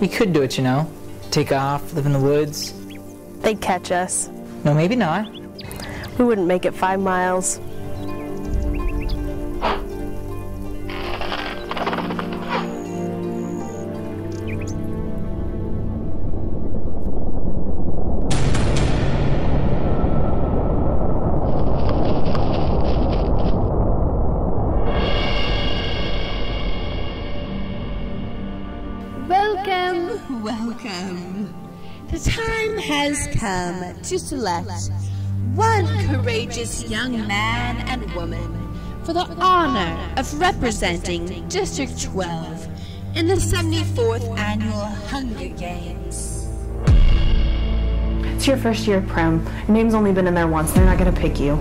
We could do it, you know. Take off, live in the woods. They'd catch us. No, maybe not. We wouldn't make it 5 miles. Welcome. The time has come to select one courageous young man and woman for the honor of representing District 12 in the 74th Annual Hunger Games. It's your first year of Prem. Your name's only been in there once. They're not going to pick you.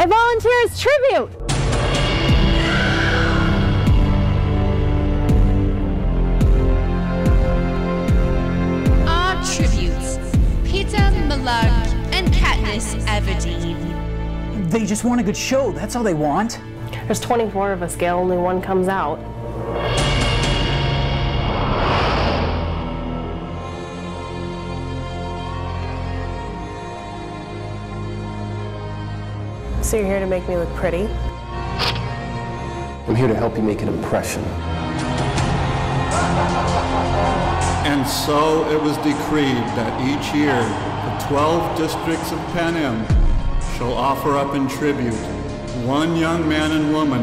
I volunteer as tribute! Our tributes, Peeta Mellark and Katniss Everdeen. They just want a good show, that's all they want. There's 24 of us, Gail, only one comes out. So you're here to make me look pretty? I'm here to help you make an impression. And so it was decreed that each year, the 12 districts of Panem shall offer up in tribute one young man and woman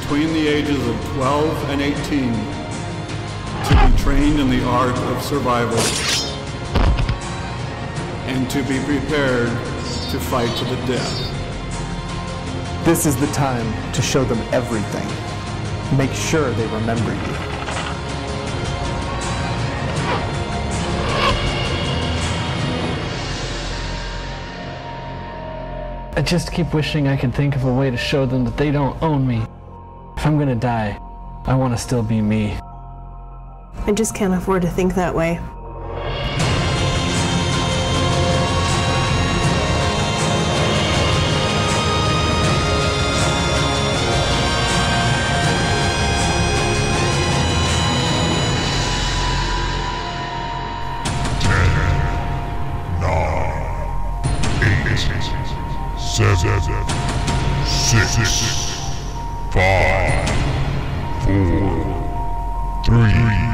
between the ages of 12 and 18 to be trained in the art of survival and to be prepared to fight to the death. This is the time to show them everything. Make sure they remember you. I just keep wishing I could think of a way to show them that they don't own me. If I'm gonna die, I want to still be me. I just can't afford to think that way. Six, 5, 4, 3.